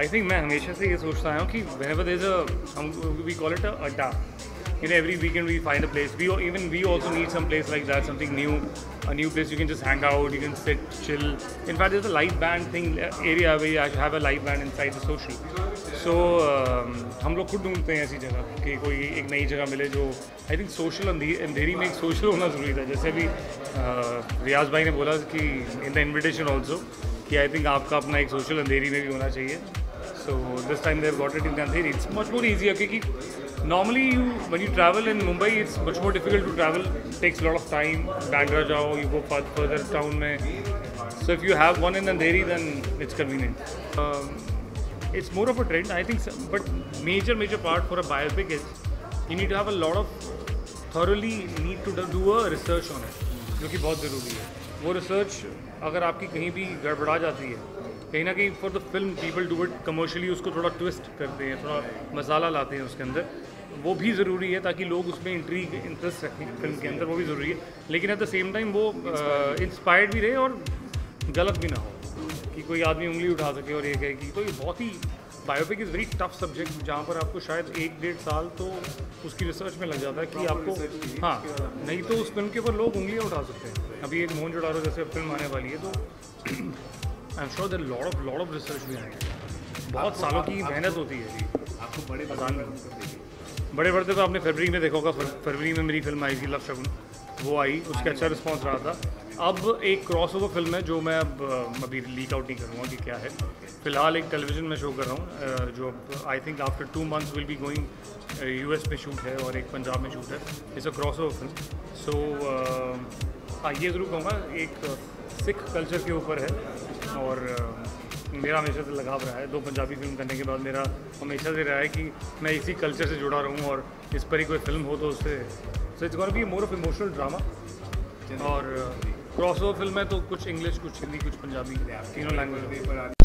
I think मैं हमेशा से ये सोचता आया हूँ कि whenever there's we call it a adda. You know, every weekend we find a place. We also need some place like that, something new, a new place you can just hang out, you can sit, chill. In fact, there's a live band thing area where you have a live band inside the social. So हम लोग खुद ढूंढते हैं ऐसी जगह कि कोई एक नई जगह मिले जो I think social अंधेरी में एक social होना ज़रूरी था. जैसे भी रियाज भाई ने बोला कि in the invitation also कि I think आपका अपना एक social अंधेरी में भी होना चाहिए. So this time they've got it in Andheri. It's much more easier क्योंकि normally when you travel in Mumbai it's much more difficult to travel, it takes a lot of time. Bandra jao, you go further town mein. So if you have one in Andheri then it's convenient. It's more of a trend I think, but major part for a biopic is you need to have a lot of do a research on it जो कि बहुत ज़रूरी है. वो research अगर आपकी कहीं भी गड़बड़ा जाती है कहीं ना कहीं for the film people do it commercially, उसको थोड़ा ट्विस्ट करते हैं, थोड़ा मसाला लाते हैं उसके अंदर, वो भी ज़रूरी है ताकि लोग उसमें इंट्रीग इंटरेस्ट रखें फिल्म के अंदर, वो भी ज़रूरी है. लेकिन एट द सेम टाइम वो इंस्पायर्ड भी रहे और गलत भी ना हो कि कोई आदमी उंगली उठा सके और ये कहे कि, तो ये बहुत ही biopic is very tough subject जहाँ पर आपको शायद 1-1.5 साल तो उसकी रिसर्च में लग जाता है कि आपको हाँ नहीं तो उस फिल्म के ऊपर लोग उंगलियाँ उठा सकते हैं. अभी एक मोहनजोदाड़ो जैसे फिल्म आने वाली है तो I'm sure there are lot of research behind it. बहुत सालों की मेहनत होती है. आपको बड़े बदान में बड़े बढ़ते तो आपने फरवरी में देखा होगा, फरवरी में मेरी फिल्म आई थी लव शगुन, वो आई, उसका अच्छा रिस्पॉन्स रहा था. अब एक क्रॉसओवर फिल्म है जो मैं अब अभी लीक आउट नहीं करूँगा कि क्या है, फिलहाल एक टेलीविज़न में शो कर रहा हूँ जो I think after 2 months will be going US में शूट है और एक पंजाब में शूट है. It's a crossover film. So हाँ ये ज़रूर कहूँगा एक सिख कल्चर के ऊपर है और मेरा हमेशा से लगाव रहा है. 2 पंजाबी फिल्म करने के बाद मेरा हमेशा से रहा है कि मैं इसी कल्चर से जुड़ा रहूँ और इस पर ही कोई फिल्म हो तो उससे. So it's gonna be more of emotional drama और क्रॉसओवर फिल्म है तो कुछ इंग्लिश, कुछ हिंदी, कुछ पंजाबी, तीनों लैंग्वेज.